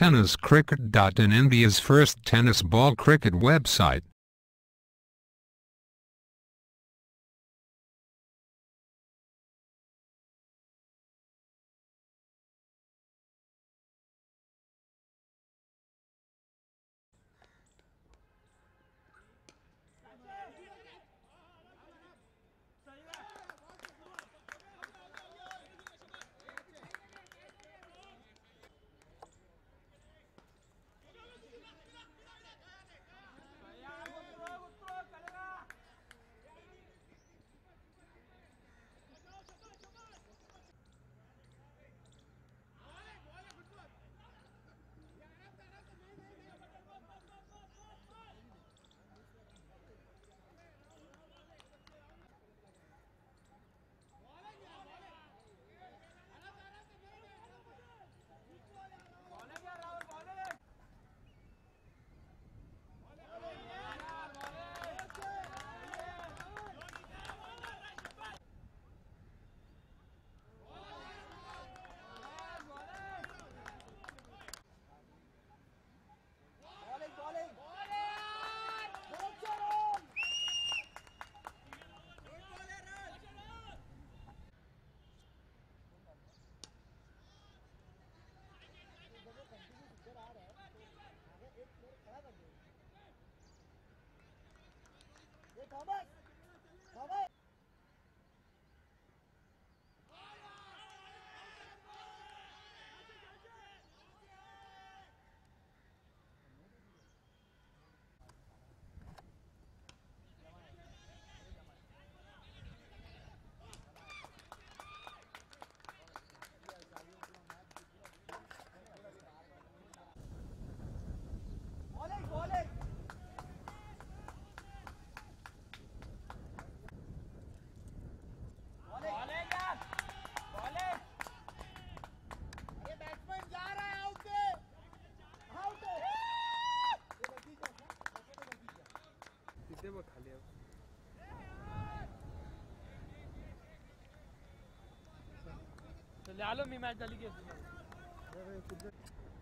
TennisCricket.in, India's first tennis ball cricket website. चलो आलो मी match डाली के